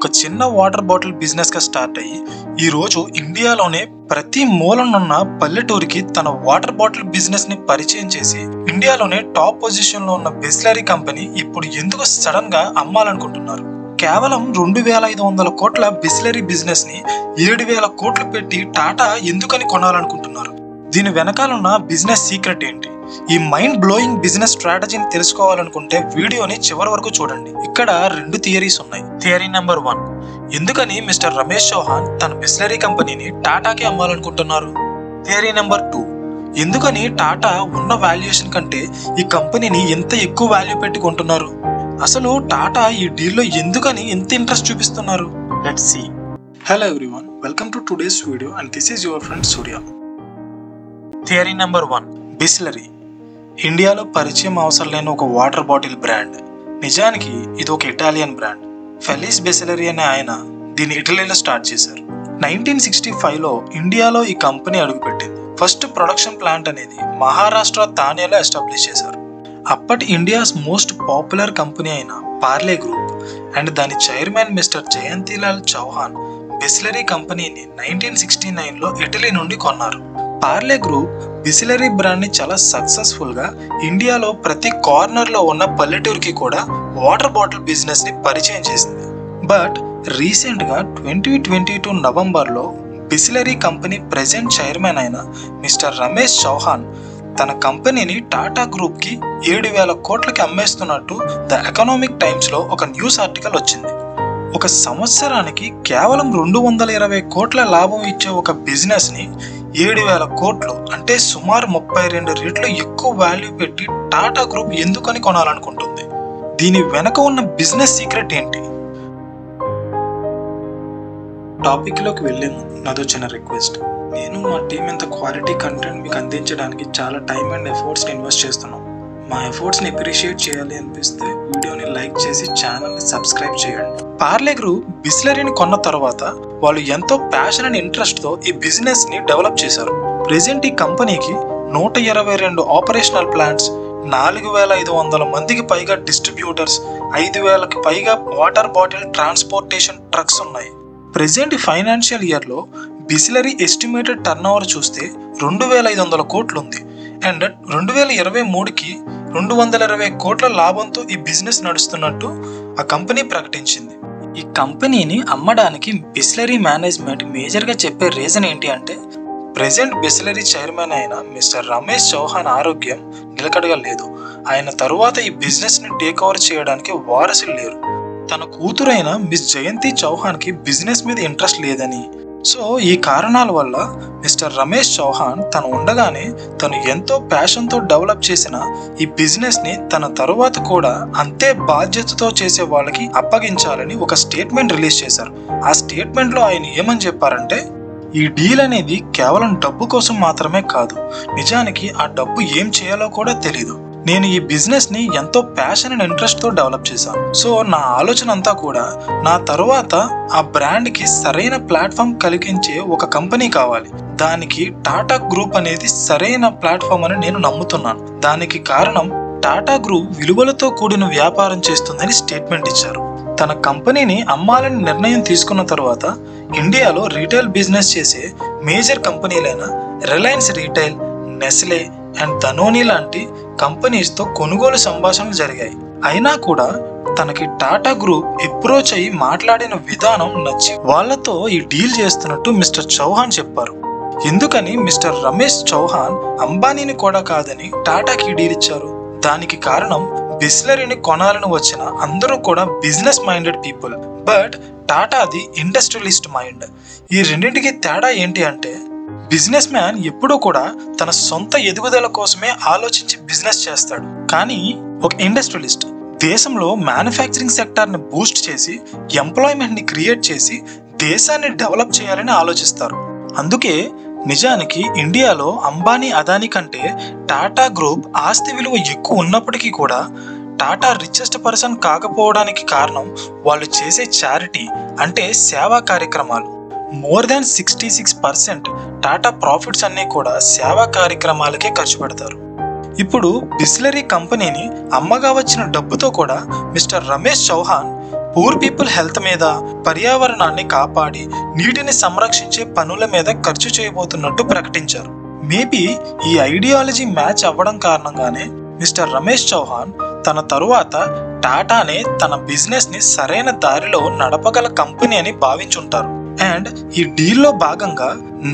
ఒక చిన్న water bottle business గా స్టార్ట్ అయ్యి ఈ రోజు ఇండియాలోనే ప్రతి మూలనున్న పల్లెటూరికి తన వాటర్ బాటిల్ బిజినెస్ ని పరిచయం చేసి ఇండియాలోనే టాప్ పొజిషన్ లో ఉన్న బిస్లరీ కంపెనీ ఇప్పుడు ఎందుకు సడన్ గా అమ్మాలనుకుంటున్నారు. కేవలం 2500 కోట్ల బిస్లరీ బిజినెస్ ని 7000 కోట్లు పెట్టి టాటా ఎందుకని కొనాలనుకుంటున్నారు? దీని వెనకాలన్న బిజినెస్ సీక్రెట్ ఏంటి? ఈ మైండ్ బ్లోయింగ్ బిజినెస్ స్ట్రాటజీని తెలుసుకోవాలనుకుంటే వీడియోని చివరి వరకు చూడండి. ఇక్కడ 2 థియరీస్ ఉన్నాయి. థియరీ నెంబర్ 1, ఎందుకని మిస్టర్ రమేష్ చౌహాన్ తన బిస్లరీ కంపెనీని టాటాకి అమ్మాలనుకుంటున్నారు? థియరీ నెంబర్ 2, ఎందుకని టాటా ఉన్న వాల్యుయేషన్ కంటే ఈ కంపెనీని ఎంత ఎక్కువ వాల్యూ పెట్టుకుంటున్నారు? అసలు టాటా ఈ డీల్లో ఎందుకని ఎంత ఇంట్రెస్ట్ చూపిస్తున్నారు? Let's see. Hello everyone, welcome to today's video and this is your friend Surya. Theory number 1, Bisleri ఇండియాలో పరిచయం అవసరం లేని ఒక వాటర్ బాటిల్ బ్రాండ్. నిజానికి ఇది ఒక ఇటాలియన్ బ్రాండ్. ఫెలిస్ బిస్లరీ అనే ఆయన దీన్ని ఇటలీలో స్టార్ట్ చేశారు. 1965లో ఇండియాలో ఈ కంపెనీ అడుగుపెట్టింది. ఫస్ట్ ప్రొడక్షన్ ప్లాంట్ అనేది మహారాష్ట్ర తానేలో ఎస్టాబ్లిష్ చేశారు. అప్పటి ఇండియాస్ మోస్ట్ పాపులర్ కంపెనీ అయిన పార్లే గ్రూప్ అండ్ దాని chairman mister Jayantilal Chauhan Bisleri కంపెనీని 1969లో ఇటలీ నుండి కొన్నారు. పార్లే గ్రూప్ బిస్లరీ బ్రాండ్ని చాలా సక్సెస్ఫుల్గా ఇండియాలో ప్రతి కార్నర్లో ఉన్న పల్లెటూరుకి కూడా వాటర్ బాటిల్ బిజినెస్ని పరిచయం చేసింది. బట్ రీసెంట్గా 2022 నవంబర్లో బిస్లరీ కంపెనీ ప్రెజెంట్ చైర్మన్ అయిన మిస్టర్ రమేష్ చౌహాన్ తన కంపెనీని టాటా గ్రూప్కి 7000 కోట్లకి అమ్మేస్తున్నట్టు ద ఎకనామిక్ టైమ్స్లో ఒక న్యూస్ ఆర్టికల్ వచ్చింది. ఒక సంవత్సరానికి కేవలం 220 కోట్ల లాభం ఇచ్చే ఒక బిజినెస్ని 7000 కోట్లు అంటే సుమారు 32 రెట్లు ఎక్కువ వాల్యూ పెట్టి టాటా గ్రూప్ ఎందుకని కొనాలనుకుంటుంది? దీని వెనక ఉన్న బిజినెస్ సీక్రెట్ ఏంటి? టాపిక్లోకి వెళ్ళే ముందు నాతో చిన్న రిక్వెస్ట్. నేను మా టీం ఇంత క్వాలిటీ కంటెంట్ మీకు అందించడానికి చాలా టైం అండ్ ఎఫర్ట్స్ని ఇన్వెస్ట్ చేస్తున్నాం. మా ఎఫర్ట్స్ని అప్రిషియేట్ చేయాలి అనిపిస్తే వీడియోని లైక్ చేసి ఛానల్ని సబ్స్క్రైబ్ చేయండి. పార్లే గ్రూప్ బిస్లరీని కొన్న తర్వాత వాళ్ళు ఎంతో ప్యాషన్ అండ్ ఇంట్రెస్ట్తో ఈ బిజినెస్ని డెవలప్ చేశారు. ప్రెజెంట్ ఈ కంపెనీకి 122 ఆపరేషనల్ ప్లాంట్స్, 4500 మందికి పైగా డిస్ట్రిబ్యూటర్స్, 5000కి పైగా వాటర్ బాటిల్ ట్రాన్స్పోర్టేషన్ ట్రక్స్ ఉన్నాయి. ప్రెజెంట్ ఫైనాన్షియల్ ఇయర్లో బిస్లరీ ఎస్టిమేటెడ్ టర్నోవర్ చూస్తే 2500 కోట్లు ఉంది అండ్ 2023కి 220 కోట్ల లాభంతో ఈ బిజినెస్ నడుస్తున్నట్టు ఆ కంపెనీ ప్రకటించింది. ఈ కంపెనీని అమ్మడానికి బిస్లరీ మేనేజ్మెంట్ మేజర్గా చెప్పే రీజన్ ఏంటి అంటే ప్రెజెంట్ బిస్లరీ చైర్మన్ అయిన మిస్టర్ రమేష్ చౌహాన్ ఆరోగ్యం నిలకడగా లేదు. ఆయన తరువాత ఈ బిజినెస్ని టేక్ ఓవర్ చేయడానికి వారసులు లేరు. తన కూతురైన మిస్ జయంతి చౌహాన్కి బిజినెస్ మీద ఇంట్రెస్ట్ లేదని, సో ఈ కారణాల వల్ల మిస్టర్ రమేష్ చౌహాన్ తను ఉండగానే తను ఎంతో ప్యాషన్తో డెవలప్ చేసిన ఈ బిజినెస్ని తన తరువాత కూడా అంతే బాధ్యతతో చేసే వాళ్ళకి అప్పగించాలని ఒక స్టేట్మెంట్ రిలీజ్ చేశారు. ఆ స్టేట్మెంట్లో ఆయన ఏమని చెప్పారంటే, ఈ డీల్ అనేది కేవలం డబ్బు కోసం మాత్రమే కాదు, నిజానికి ఆ డబ్బు ఏం చేయాలో కూడా తెలీదు. నేను ఈ బిజినెస్ని ఎంతో ప్యాషన్ అండ్ ఇంట్రెస్ట్తో డెవలప్ చేశాను. సో నా ఆలోచన అంతా కూడా నా తరువాత ఆ బ్రాండ్కి సరైన ప్లాట్ఫామ్ కలిగించే ఒక కంపెనీ కావాలి. దానికి టాటా గ్రూప్ అనేది సరైన ప్లాట్ఫామ్ అని నేను నమ్ముతున్నాను. దానికి కారణం టాటా గ్రూప్ విలువలతో కూడిన వ్యాపారం చేస్తుందని స్టేట్మెంట్ ఇచ్చారు. తన కంపెనీని అమ్మాలని నిర్ణయం తీసుకున్న తర్వాత ఇండియాలో రీటైల్ బిజినెస్ చేసే మేజర్ కంపెనీలైన Reliance retail, Nestle and Danone లాంటి కంపెనీస్తో కొనుగోలు సంభాషణలు జరిగాయి. అయినా కూడా తనకి టాటా గ్రూప్ అప్రోచ్ అయ్యి మాట్లాడిన విధానం నచ్చి వాళ్లతో ఈ డీల్ చేస్తున్నట్టు మిస్టర్ చౌహాన్ చెప్పారు. ఎందుకని మిస్టర్ రమేష్ చౌహాన్ అంబానీని కూడా కాదని టాటాకి డీల్ ఇచ్చారు? దానికి కారణం బిస్లరీని కొనాలని వచ్చిన అందరూ కూడా బిజినెస్ మైండెడ్ పీపుల్, బట్ టాటాది ఇండస్ట్రియలిస్ట్ మైండ్. ఈ రెండింటికి తేడా ఏంటి అంటే బిజినెస్ మ్యాన్ ఎప్పుడూ కూడా తన సొంత ఎదుగుదల కోసమే ఆలోచించి బిజినెస్ చేస్తాడు. కానీ ఒక ఇండస్ట్రియలిస్ట్ దేశంలో మ్యానుఫ్యాక్చరింగ్ సెక్టార్ని బూస్ట్ చేసి ఎంప్లాయ్మెంట్ని క్రియేట్ చేసి దేశాన్ని డెవలప్ చేయాలని ఆలోచిస్తారు. అందుకే నిజానికి ఇండియాలో అంబానీ, అదానీ కంటే టాటా గ్రూప్ ఆస్తి విలువ ఎక్కువ ఉన్నప్పటికీ కూడా టాటా రిచెస్ట్ పర్సన్ కాకపోవడానికి కారణం వాళ్ళు చేసే చారిటీ అంటే సేవా కార్యక్రమాలు. మోర్ దాన్ 66% టాటా ప్రాఫిట్స్ అన్నీ కూడా సేవా కార్యక్రమాలకే ఖర్చు పెడతారు. ఇప్పుడు బిస్లరీ కంపెనీని అమ్మగా వచ్చిన డబ్బుతో కూడా mister Ramesh Chauhan poor people health మీద, పర్యావరణాన్ని కాపాడి నీటిని సంరక్షించే పనుల మీద ఖర్చు చేయబోతున్నట్టు ప్రకటించారు. మేబీ ఈ ఐడియాలజీ మ్యాచ్ అవ్వడం కారణంగానే మిస్టర్ రమేష్ చౌహాన్ తన తరువాత టాటానే తన బిజినెస్ని సరైన దారిలో నడపగల కంపెనీ అని భావించుంటారు. అండ్ ఈ డీల్లో భాగంగా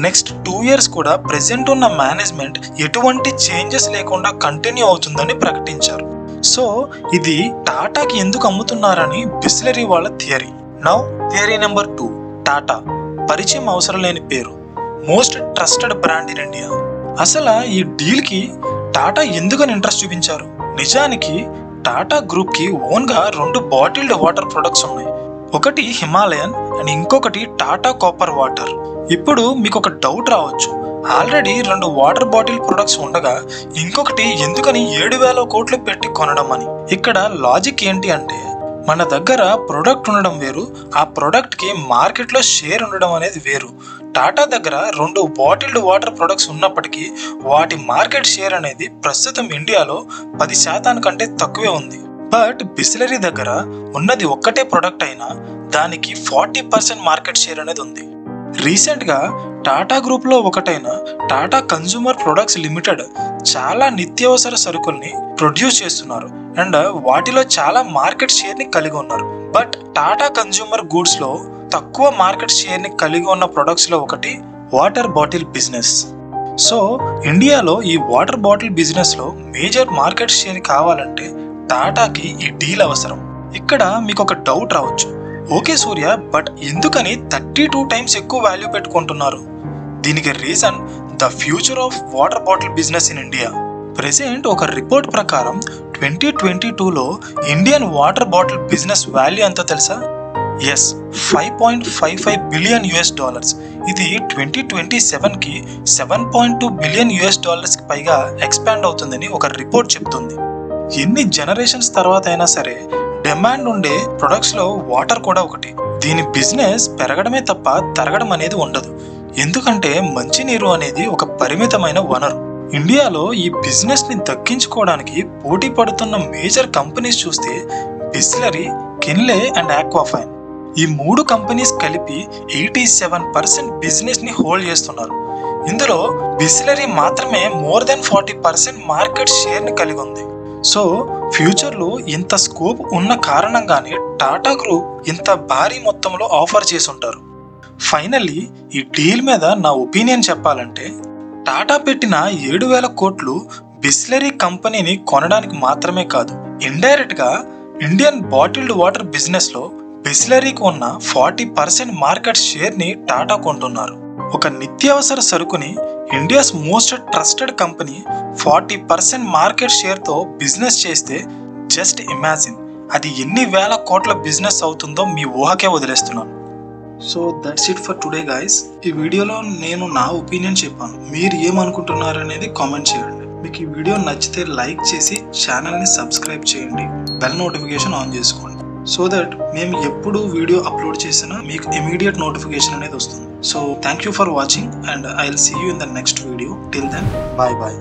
నెక్స్ట్ 2 years కూడా ప్రెజెంట్ ఉన్న మేనేజ్మెంట్ ఎటువంటి చేంజెస్ లేకుండా కంటిన్యూ అవుతుందని ప్రకటించారు. సో ఇది టాటాకి ఎందుకు అమ్ముతున్నారని బిస్లరీ వాళ్ళ theory. Now theory number 2. Tata పరిచయం అవసరం లేని పేరు, most trusted brand in India. అసలు ఈ డీల్కి టాటా ఎందుకని ఇంట్రెస్ట్ చూపించారు? నిజానికి టాటా గ్రూప్కి ఓన్గా 2 బాటిల్డ్ వాటర్ ప్రొడక్ట్స్ ఉన్నాయి. ఒకటి హిమాలయన్ అండ్ ఇంకొకటి టాటా కాపర్ వాటర్. ఇప్పుడు మీకు ఒక డౌట్ రావచ్చు, ఆల్రెడీ 2 వాటర్ బాటిల్ ప్రొడక్ట్స్ ఉండగా ఇంకొకటి ఎందుకని 7,000 crore పెట్టి కొనడం అని. ఇక్కడ లాజిక్ ఏంటి అంటే, మన దగ్గర ప్రొడక్ట్ ఉండడం వేరు, ఆ ప్రొడక్ట్కి మార్కెట్లో షేర్ ఉండడం అనేది వేరు. టాటా దగ్గర 2 బాటిల్డ్ వాటర్ ప్రొడక్ట్స్ ఉన్నప్పటికీ వాటి మార్కెట్ షేర్ అనేది ప్రస్తుతం ఇండియాలో 10% కంటే తక్కువే ఉంది. బట్ బిస్లరీ దగ్గర ఉన్నది ఒక్కటే ప్రొడక్ట్ అయినా దానికి 40% మార్కెట్ షేర్ అనేది ఉంది. రీసెంట్గా టాటా గ్రూప్లో ఒకటైన టాటా కన్స్యూమర్ ప్రొడక్ట్స్ లిమిటెడ్ చాలా నిత్యావసర సరుకుల్ని ప్రొడ్యూస్ చేస్తున్నారు అండ్ వాటిలో చాలా మార్కెట్ షేర్ని కలిగి ఉన్నారు. బట్ టాటా కన్స్యూమర్ గూడ్స్లో తక్కువ మార్కెట్ షేర్ని కలిగి ఉన్న ప్రొడక్ట్స్లో ఒకటి వాటర్ బాటిల్ బిజినెస్. సో ఇండియాలో ఈ వాటర్ బాటిల్ బిజినెస్లో మేజర్ మార్కెట్ షేర్ కావాలంటే టాటాకి ఈ డీల్ అవసరం. ఇక్కడ మీకు ఒక డౌట్ రావచ్చు, ఓకే సూర్య, బట్ ఎందుకని 32 times ఎక్కువ వాల్యూ పెట్టుకుంటున్నారు? దీనికి reason the future of water bottle business in India. Present ఒక రిపోర్ట్ ప్రకారం 2022లో Indian water bottle business value ఎంత తెలుసా? Yes, $5.55 billion. ఇది 2027కి $7.2 billion పైగా ఎక్స్పాండ్ అవుతుందని ఒక రిపోర్ట్ చెప్తుంది. ఎన్ని జనరేషన్స్ తర్వాత అయినా సరే డిమాండ్ ఉండే ప్రొడక్ట్స్లో వాటర్ కూడా ఒకటి. దీని బిజినెస్ పెరగడమే తప్ప తరగడం అనేది ఉండదు, ఎందుకంటే మంచినీరు అనేది ఒక పరిమితమైన వనరు. ఇండియాలో ఈ బిజినెస్ని దక్కించుకోవడానికి పోటీ పడుతున్న మేజర్ కంపెనీస్ చూస్తే బిస్లరీ, కిన్లే అండ్ ఆక్వాఫైన్. ఈ 3 కంపెనీస్ కలిపి 87% బిజినెస్ని హోల్డ్ చేస్తున్నారు. ఇందులో బిస్లరీ మాత్రమే మోర్ దెన్ 40% మార్కెట్ షేర్ని కలిగి ఉంది. సో ఫ్యూచర్లో ఇంత స్కోప్ ఉన్న కారణంగానే టాటా గ్రూప్ ఇంత భారీ మొత్తంలో ఆఫర్ చేసుంటారు. ఫైనల్లీ ఈ డీల్ మీద నా ఒపీనియన్ చెప్పాలంటే, టాటా పెట్టిన 7,000 crore బిస్లరీ కంపెనీని కొనడానికి మాత్రమే కాదు, ఇండైరెక్ట్గా ఇండియన్ బాటిల్డ్ వాటర్ బిజినెస్లో బిస్లరీకి ఉన్న 40% మార్కెట్ షేర్ని టాటా కొంటున్నారు. ఒక నిత్యావసర సరుకుని India's most trusted company 40% market షేర్తో బిజినెస్ చేస్తే జస్ట్ ఇమాజిన్ అది ఎన్ని వేల కోట్ల బిజినెస్ అవుతుందో మీ ఊహకే వదిలేస్తున్నాను. So that's it for today guys. ఈ వీడియోలో నేను నా ఒపీనియన్ చెప్పాను, మీరు ఏమనుకుంటున్నారు అనేది కామెంట్ చేయండి. మీకు ఈ వీడియో నచ్చితే లైక్ చేసి ఛానల్ని సబ్స్క్రైబ్ చేయండి, బెల్ నోటిఫికేషన్ ఆన్ చేసుకోండి, సో దట్ మేము ఎప్పుడు వీడియో అప్లోడ్ చేసినా మీకు ఇమీడియట్ నోటిఫికేషన్ అనేది వస్తుంది. So thank you for watching and I'll see you in the next video. Till then, bye bye.